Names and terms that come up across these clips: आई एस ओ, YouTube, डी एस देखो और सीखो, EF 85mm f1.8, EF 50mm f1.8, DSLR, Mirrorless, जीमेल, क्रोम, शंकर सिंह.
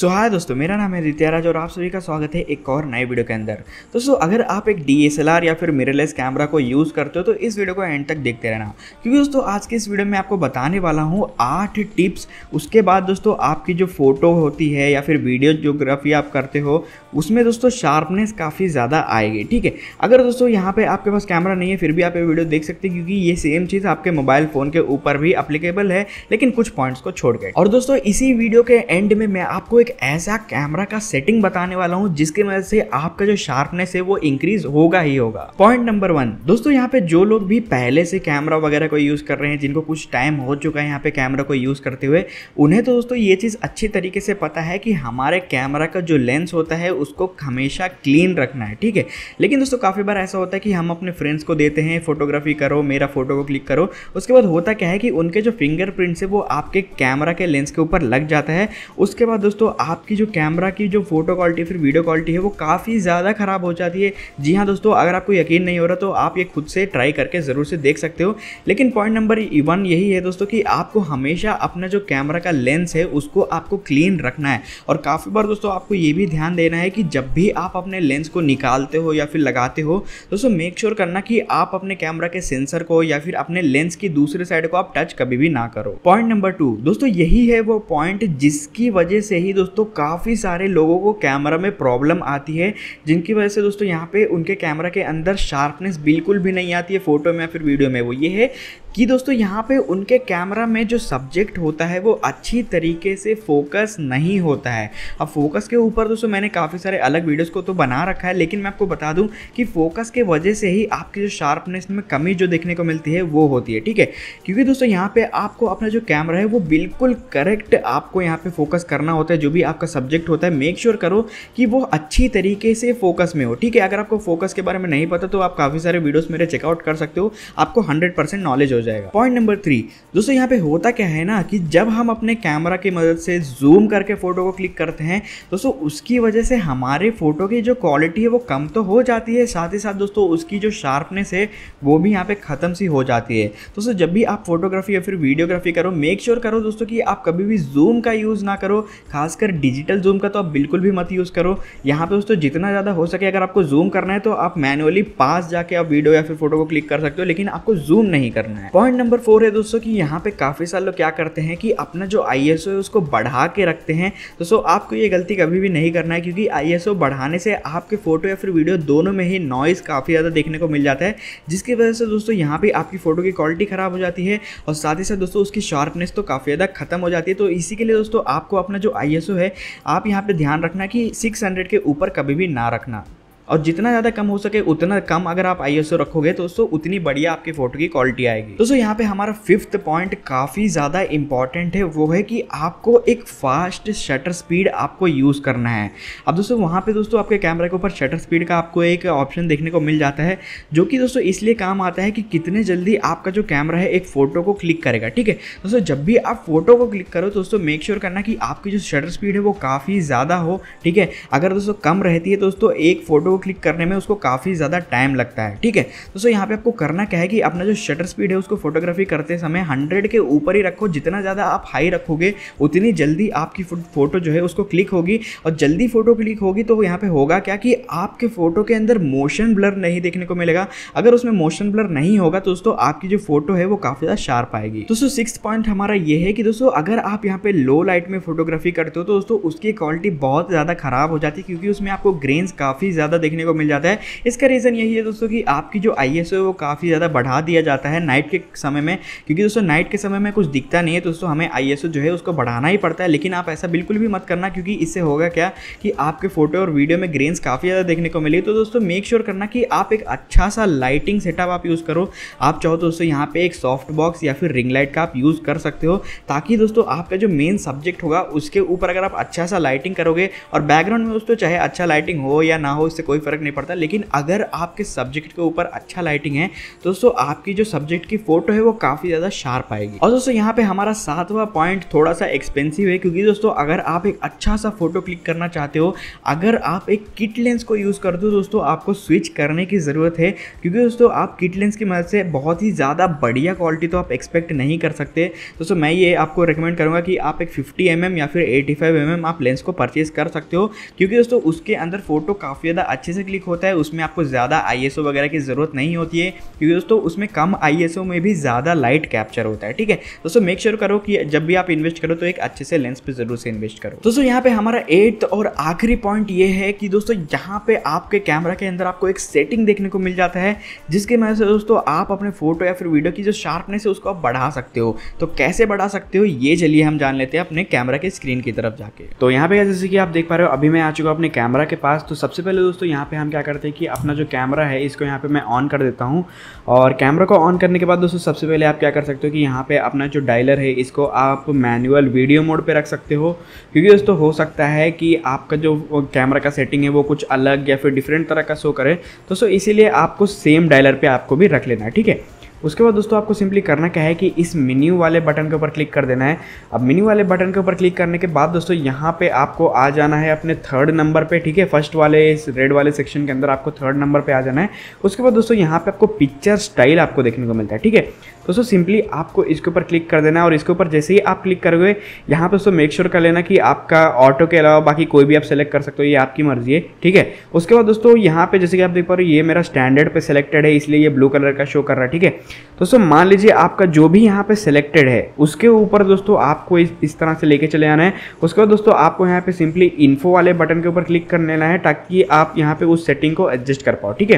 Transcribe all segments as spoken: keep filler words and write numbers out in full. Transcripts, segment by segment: सो so, हाय दोस्तों, मेरा नाम है रित्याराज और आप सभी का स्वागत है एक और नए वीडियो के अंदर। दोस्तों अगर आप एक डी एस एल आर या फिर मिररलेस कैमरा को यूज़ करते हो तो इस वीडियो को एंड तक देखते रहना, क्योंकि दोस्तों आज के इस वीडियो में आपको बताने वाला हूँ आठ टिप्स। उसके बाद दोस्तों आपकी जो फोटो होती है या फिर वीडियोग्राफी आप करते हो उसमें दोस्तों शार्पनेस काफ़ी ज़्यादा आएगी, ठीक है। अगर दोस्तों यहाँ पर आपके पास कैमरा नहीं है फिर भी आप ये वीडियो देख सकते हैं, क्योंकि ये सेम चीज़ आपके मोबाइल फ़ोन के ऊपर भी अप्लीकेबल है, लेकिन कुछ पॉइंट्स को छोड़ के। और दोस्तों इसी वीडियो के एंड में मैं आपको एक ऐसा कैमरा का सेटिंग बताने वाला हूँ जिसकी वजह से आपका जो शार्पनेस है वो इंक्रीज होगा ही होगा। पॉइंट नंबर वन, दोस्तों यहाँ पे जो लोग भी पहले से कैमरा वगैरह को यूज कर रहे हैं, जिनको कुछ टाइम हो चुका है यहाँ पे कैमरा को यूज करते हुए, उन्हें तो दोस्तों ये चीज अच्छी तरीके से पता है कि हमारे कैमरा का जो लेंस होता है उसको हमेशा क्लीन रखना है, ठीक है। लेकिन दोस्तों काफी बार ऐसा होता है कि हम अपने फ्रेंड्स को देते हैं फोटोग्राफी करो, मेरा फोटो को क्लिक करो, उसके बाद होता क्या है कि उनके जो फिंगरप्रिंट्स है वो आपके कैमरा के लेंस के ऊपर लग जाता है। उसके बाद दोस्तों आपकी जो कैमरा की जो फोटो क्वालिटी फिर वीडियो क्वालिटी है वो काफ़ी ज़्यादा ख़राब हो जाती है। जी हाँ दोस्तों, अगर आपको यकीन नहीं हो रहा तो आप ये खुद से ट्राई करके ज़रूर से देख सकते हो। लेकिन पॉइंट नंबर वन यही है दोस्तों कि आपको हमेशा अपना जो कैमरा का लेंस है उसको आपको क्लीन रखना है। और काफ़ी बार दोस्तों आपको ये भी ध्यान देना है कि जब भी आप अपने लेंस को निकालते हो या फिर लगाते हो दोस्तों, मेक श्योर करना कि आप अपने कैमरा के सेंसर को या फिर अपने लेंस की दूसरी साइड को आप टच कभी भी ना करो। पॉइंट नंबर टू, दोस्तों यही है वो पॉइंट जिसकी वजह से ही दोस्तों काफ़ी सारे लोगों को कैमरा में प्रॉब्लम आती है, जिनकी वजह से दोस्तों यहाँ पे उनके कैमरा के अंदर शार्पनेस बिल्कुल भी नहीं आती है फोटो में या फिर वीडियो में। वो ये है कि दोस्तों यहाँ पे उनके कैमरा में जो सब्जेक्ट होता है वो अच्छी तरीके से फोकस नहीं होता है। अब फोकस के ऊपर दोस्तों मैंने काफ़ी सारे अलग वीडियोस को तो बना रखा है, लेकिन मैं आपको बता दूं कि फोकस के वजह से ही आपकी जो शार्पनेस में कमी जो देखने को मिलती है वो होती है, ठीक है। क्योंकि दोस्तों यहाँ पर आपको अपना जो कैमरा है वो बिल्कुल करेक्ट आपको यहाँ पर फोकस करना होता है। जो भी आपका सब्जेक्ट होता है मेक श्योर करो कि वो अच्छी तरीके से फोकस में हो, ठीक है। अगर आपको फोकस के बारे में नहीं पता तो आप काफ़ी सारे वीडियोस मेरे चेकआउट कर सकते हो, आपको हंड्रेड परसेंट नॉलेज हो जाएगा। पॉइंट नंबर थ्री, दोस्तों यहाँ पे होता क्या है ना कि जब हम अपने कैमरा की मदद से जूम करके फोटो को क्लिक करते हैं दोस्तों, उसकी वजह से हमारे फोटो की जो क्वालिटी है वो कम तो हो जाती है, साथ ही साथ दोस्तों उसकी जो शार्पनेस है वो भी यहाँ पे ख़त्म सी हो जाती है। दोस्तों जब भी आप फोटोग्राफी या फिर वीडियोग्राफी करो मेक श्योर करो दोस्तों कि आप कभी भी जूम का यूज़ ना करो, खासकर डिजिटल जूम का तो आप बिल्कुल भी मत यूज़ करो। यहाँ पे दोस्तों जितना ज़्यादा हो सके अगर आपको जूम करना है तो आप मैन्युअली पास जाके आप वीडियो या फिर फोटो को क्लिक कर सकते हो, लेकिन आपको जूम नहीं करना है। पॉइंट नंबर फोर है दोस्तों कि यहाँ पे काफ़ी सारे लोग क्या करते हैं कि अपना जो आई एस ओ है उसको बढ़ा के रखते हैं। दोस्तों आपको ये गलती कभी भी नहीं करना है, क्योंकि आई एस ओ बढ़ाने से आपके फोटो या फिर वीडियो दोनों में ही नॉइज़ काफ़ी ज़्यादा देखने को मिल जाता है, जिसकी वजह से दोस्तों यहाँ पर आपकी फ़ोटो की क्वालिटी ख़राब हो जाती है और साथ ही साथ दोस्तों उसकी शार्पनेस तो काफ़ी ज़्यादा ख़त्म हो जाती है। तो इसी के लिए दोस्तों आपको अपना जो आई एस ओ है आप यहाँ पे ध्यान रखना कि छह सौ के ऊपर कभी भी ना रखना, और जितना ज़्यादा कम हो सके उतना कम अगर आप आई एस ओ रखोगे तो दोस्तों उतनी बढ़िया आपकी फोटो की क्वालिटी आएगी। दोस्तों यहाँ पे हमारा फिफ्थ पॉइंट काफ़ी ज़्यादा इंपॉर्टेंट है, वो है कि आपको एक फास्ट शटर स्पीड आपको यूज़ करना है। अब दोस्तों वहाँ पे दोस्तों आपके कैमरा के ऊपर शटर स्पीड का आपको एक ऑप्शन देखने को मिल जाता है, जो कि दोस्तों इसलिए काम आता है कि कितने जल्दी आपका जो कैमरा है एक फ़ोटो को क्लिक करेगा, ठीक है। दोस्तों जब भी आप फोटो को क्लिक करो दोस्तों मेक श्योर करना कि आपकी जो शटर स्पीड है वो काफ़ी ज़्यादा हो, ठीक है। अगर दोस्तों कम रहती है दोस्तों एक फ़ोटो को क्लिक करने में उसको काफ़ी ज़्यादा टाइम लगता है, ठीक है। दोस्तों यहाँ पे आपको करना क्या है कि अपना जो शटर स्पीड है उसको फोटोग्राफी करते समय हंड्रेड के ऊपर ही रखो। जितना ज़्यादा आप हाई रखोगे उतनी जल्दी आपकी फोटो जो है उसको क्लिक होगी, और जल्दी फोटो क्लिक होगी तो यहाँ पे होगा क्या कि आपके फोटो के अंदर मोशन ब्लर नहीं देखने को मिलेगा। अगर उसमें मोशन ब्लर नहीं होगा तो दोस्तों आपकी जो फोटो है वो काफ़ी ज़्यादा शार्प आएगी। दोस्तों सिक्स्थ पॉइंट हमारा ये है कि दोस्तों अगर आप यहाँ पे लो लाइट में फोटोग्राफी करते हो तो दोस्तों उसकी क्वालिटी बहुत ज़्यादा ख़राब हो जाती है, क्योंकि उसमें आपको ग्रेन्स काफ़ी ज़्यादा देखने को मिल जाता है। इसका रीज़न यही है दोस्तों कि आपकी जो आई एस ओ है वो काफ़ी ज़्यादा बढ़ा दिया जाता है नाइट के समय में, क्योंकि दोस्तों नाइट के समय में कुछ दिखता नहीं है तो दोस्तों हमें आई एस ओ जो है उसको बढ़ाना ही पड़ता है। लेकिन आप ऐसा बिल्कुल भी मत करना, क्योंकि इससे होगा क्या कि आपके फोटो और वीडियो में ग्रेन्स काफ़ी ज़्यादा देखने को मिली। तो दोस्तों मेक श्योर करना कि आप एक अच्छा सा लाइटिंग सेटअप आप यूज़ करो। आप चाहो तो दोस्तों यहाँ पर एक सॉफ्ट बॉक्स या फिर रिंग लाइट का आप यूज़ कर सकते हो, ताकि दोस्तों आपका जो मेन सब्जेक्ट होगा उसके ऊपर अगर आप अच्छा सा लाइटिंग करोगे और बैकग्राउंड में दोस्तों चाहे अच्छा लाइटिंग हो या ना हो इससे कोई फ़र्क नहीं पड़ता। लेकिन अगर आपके सब्जेक्ट के ऊपर अच्छा लाइटिंग है तो दोस्तों आपकी जो सब्जेक्ट की फोटो है वो काफ़ी ज़्यादा शार्प आएगी। और दोस्तों यहाँ पे हमारा सातवां पॉइंट थोड़ा सा एक्सपेंसिव है, क्योंकि दोस्तों अगर आप एक अच्छा सा फोटो क्लिक करना चाहते हो, अगर आप एक किट लेंस को यूज़ करते हो दोस्तों आपको स्विच करने की ज़रूरत है, क्योंकि दोस्तों आप किट लेंस की मदद से बहुत ही ज़्यादा बढ़िया क्वालिटी तो आप एक्सपेक्ट नहीं कर सकते। दोस्तों मैं ये आपको रिकमेंड करूँगा कि आप एक फिफ्टी एम एम या फिर एटी फाइव एम एम आप लेंस को परचेज कर सकते हो, क्योंकि दोस्तों उसके अंदर फोटो काफ़ी ज़्यादा अच्छे से क्लिक होता है, उसमें आपको ज़्यादा आई एस ओ वगैरह की ज़रूरत नहीं होती है, क्योंकि दोस्तों उसमें कम आई एस ओ में भी ज़्यादा लाइट कैप्चर होता है। ठीक है दोस्तों, मेक श्योर करो कि जब भी आप इन्वेस्ट करो तो एक अच्छे से लेंस पे जरूर से इन्वेस्ट करो। दोस्तों यहाँ पे हमारा एट्थ और आखिरी पॉइंट ये है कि दोस्तों यहाँ पे आपके कैमरा के अंदर आपको एक सेटिंग देखने को मिल जाता है, जिसके मदद से दोस्तों आप अपने फोटो या फिर वीडियो की जो शार्पनेस है उसको आप बढ़ा सकते हो। तो कैसे बढ़ा सकते हो ये चलिए हम जान लेते हैं अपने कैमरा के स्क्रीन की तरफ जाके। तो यहाँ पे जैसे कि आप देख पा रहे हो अभी मैं आ चुका हूँ अपने कैमरा के पास। तो सबसे पहले दोस्तों यहाँ पे हम क्या करते हैं कि अपना जो कैमरा है इसको यहाँ पे मैं ऑन कर देता हूँ, और कैमरा को ऑन करने के बाद दोस्तों सबसे पहले आप क्या कर सकते हो कि यहाँ पे अपना जो डायलर है इसको आप मैनुअल वीडियो मोड पे रख सकते हो, क्योंकि दोस्तों हो सकता है कि आपका जो कैमरा का सेटिंग है वो कुछ अलग या फिर डिफरेंट तरह का शो करे, तो सो इसीलिए आपको सेम डायलर पे आपको भी रख लेना है। ठीक है, उसके बाद दोस्तों आपको सिंपली करना क्या है कि इस मेन्यू वाले बटन के ऊपर क्लिक कर देना है। अब मेन्यू वाले बटन के ऊपर क्लिक करने के बाद दोस्तों यहाँ पे आपको आ जाना है अपने थर्ड नंबर पे। ठीक है, फर्स्ट वाले इस रेड वाले सेक्शन के अंदर आपको थर्ड नंबर पे आ जाना है। उसके बाद दोस्तों यहाँ पे आपको पिक्चर स्टाइल आपको देखने को मिलता है। ठीक है दोस्तों, सिंपली आपको इसके ऊपर क्लिक कर देना है, और इसके ऊपर जैसे ही आप क्लिक करोगे यहाँ पर दोस्तों मेक श्योर कर लेना कि आपका ऑटो के अलावा बाकी कोई भी आप सेलेक्ट कर सकते हो, ये आपकी मर्जी है। ठीक है, उसके बाद दोस्तों यहाँ पर जैसे कि आप देख पा रहे हो ये मेरा स्टैंडर्ड पर सिलेक्टेड है, इसलिए ये ब्लू कलर का शो कर रहा है। ठीक है दोस्तों, मान लीजिए आपका जो भी यहाँ पे सिलेक्टेड है उसके ऊपर दोस्तों आपको इस इस तरह से लेके चले आना है। उसके बाद दोस्तों आपको यहाँ पे सिंपली इन्फो वाले बटन के ऊपर क्लिक कर लेना है, ताकि आप यहाँ पे उस सेटिंग को एडजस्ट कर पाओ। ठीक है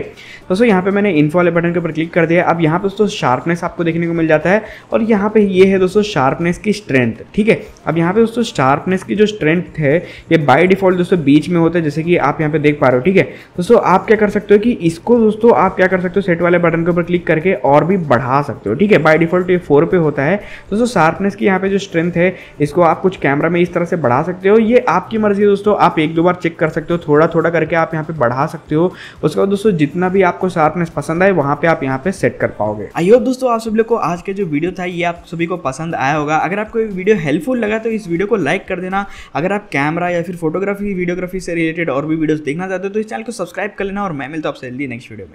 दोस्तों, यहाँ पे मैंने इन्फो वाले बटन के ऊपर क्लिक कर दिया। अब यहाँ पे दोस्तों शार्पनेस आपको देखने को मिल जाता है, और यहाँ पे ये है दोस्तों शार्पनेस की स्ट्रेंथ। ठीक है, अब यहाँ पे दोस्तों शार्पनेस की जो स्ट्रेंथ है ये बाय डिफॉल्ट दोस्तों बीच में होता है, जैसे कि आप यहाँ पे देख पा रहे हो। ठीक है दोस्तों, आप क्या कर सकते हो कि इसको दोस्तों आप क्या कर सकते हो सेट वाले बटन के ऊपर क्लिक करके और भी बढ़ा सकते हो। ठीक है, बाय डिफॉल्ट ये फोर पे होता है। दोस्तों शार्पनेस की यहाँ पे जो स्ट्रेंथ है इसको आप कुछ कैमरा में इस तरह से बढ़ा सकते हो, ये आपकी मर्जी है दोस्तों। आप एक दो बार चेक कर सकते हो, थोड़ा थोड़ा करके आप यहाँ पे बढ़ा सकते हो। उसके बाद दोस्तों जितना भी आपको शार्पनेस पसंद आए वहाँ पे आप यहाँ पे सेट कर पाओगे। आई होप दोस्तों आप सब लोग को आज का जो वीडियो था ये आप सभी को पसंद आया होगा। अगर आपको ये वीडियो हेल्पफुल लगा तो इस वीडियो को लाइक कर देना। अगर आप कैमरा या फिर फोटोग्राफी वीडियोग्राफी से रिलेटेड और भी वीडियोस देखना चाहते हो तो इस चैनल को सब्सक्राइब कर लेना, और मैं मिलता हूँ आपसे जल्दी नेक्स्ट वीडियो में।